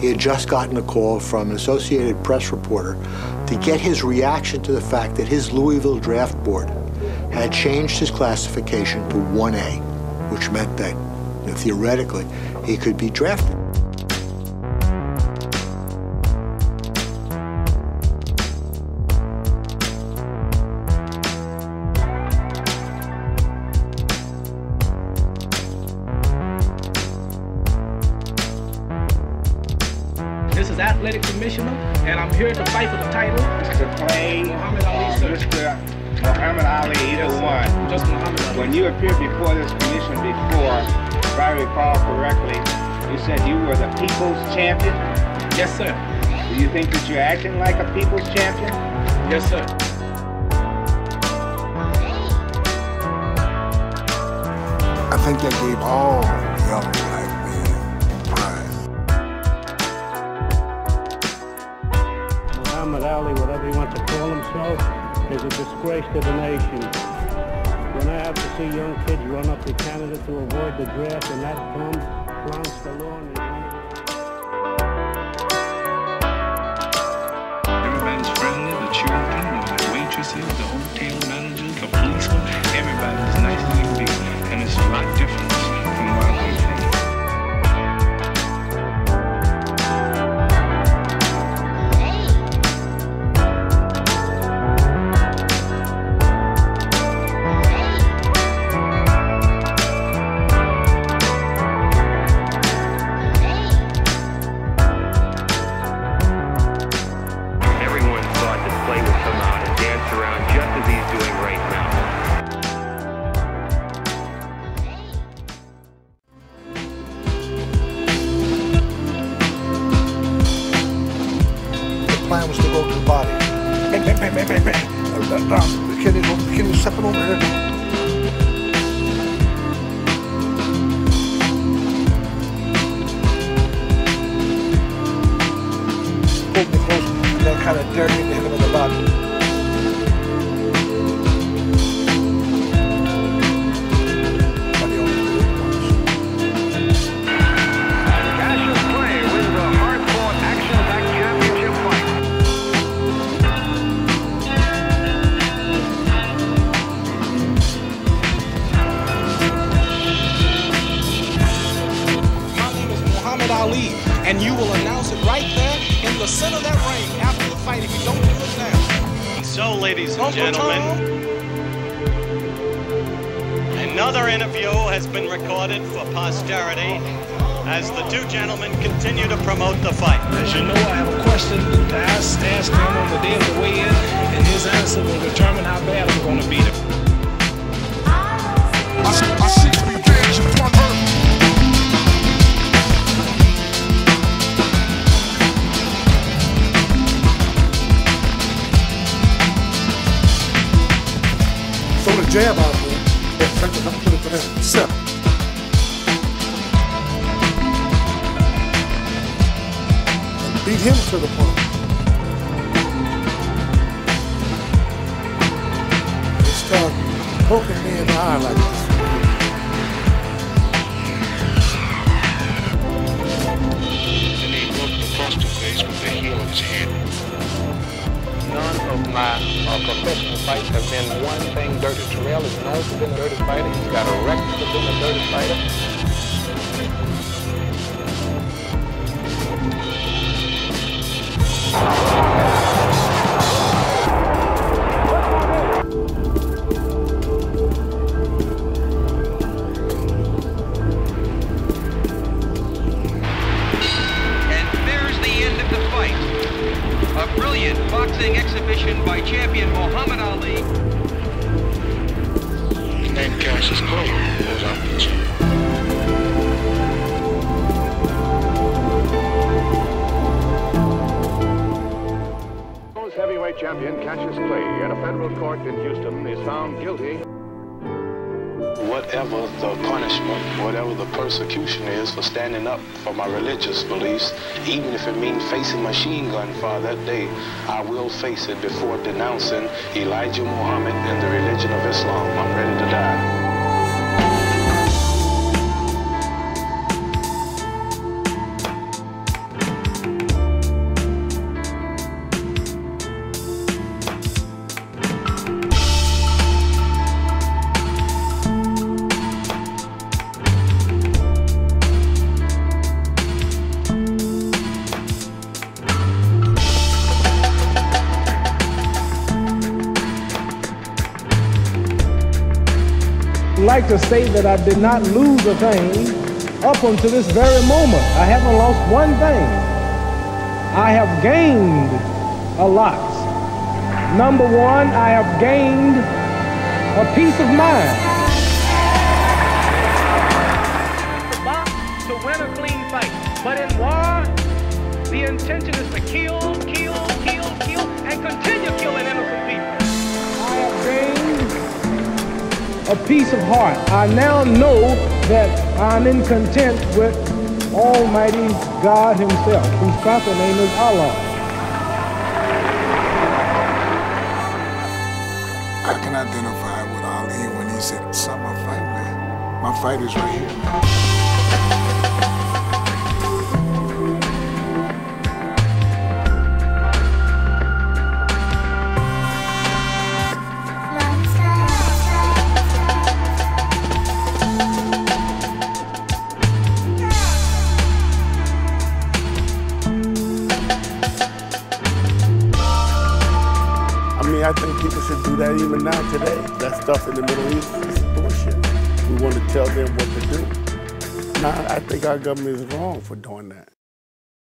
He had just gotten a call from an Associated Press reporter to get his reaction to the fact that his Louisville draft board had changed his classification to 1A, which meant that theoretically he could be drafted. This is Athletic Commissioner, and I'm here to fight for the title. Mr. Clay, Muhammad Ali, sir. Mr. Muhammad Ali, either one. Just Muhammad Ali. When you appeared before this commission before, if I recall correctly, you said you were the people's champion? Yes, sir. Do you think that you're acting like a people's champion? Yes, sir. I think that gave all the Muhammad Ali, whatever he wants to call himself, is a disgrace to the nation. When I have to see young kids run up to Canada to avoid the draft, and that bum flounced the law. Everybody's friendly, the children, the waitresses, the hotel managers, the policemen, everybody's nice and big, and it's a lot different from what I come from. The plan was to go to the body. Bang, bang, bang, bang, bang, bang. The kid was stepping over here. Pulled me close and then kind of dared me to hit him in the body. And you will announce it right there in the center of that ring after the fight if you don't do it now. So, ladies and gentlemen, another interview has been recorded for posterity as the two gentlemen continue to promote the fight. As you know, I have a question to ask him on the day of the weigh-in, and his answer will determine how bad I'm going to beat him. Jab out there, and try to put it down himself. And beat him to the point. They start poking me in the eye like this. And they looked across the face with the heel of his head. None of my professional fights have been one thing dirty. Terrell is known for being a dirty fighter. He's got a record for being a dirty fighter. And there's the end of the fight. A brilliant boxing exhibition by champion Muhammad Ali. And Cassius Clay goes out the champion. Heavyweight champion Cassius Clay in a federal court in Houston is found guilty. Whatever the punishment, whatever the persecution is for standing up for my religious beliefs, even if it means facing machine gun fire that day, I will face it before denouncing Elijah Muhammad and the religion of Islam. I'm ready to die. like to say that I did not lose a thing up until this very moment. I haven't lost one thing. I have gained a lot. Number one, I have gained a peace of mind. To box, to win a clean fight. But in war, the intention is to kill, kill, kill, kill, and continue killing innocent people. I have gained a peace of heart. I now know that I'm in content with Almighty God Himself, whose proper name is Allah. I can identify with Ali when he said, "Son, my fight, man. My fight is right here, man." I mean, I think people should do that even now today. That stuff in the Middle East is bullshit. We want to tell them what to do. Now, I think our government is wrong for doing that.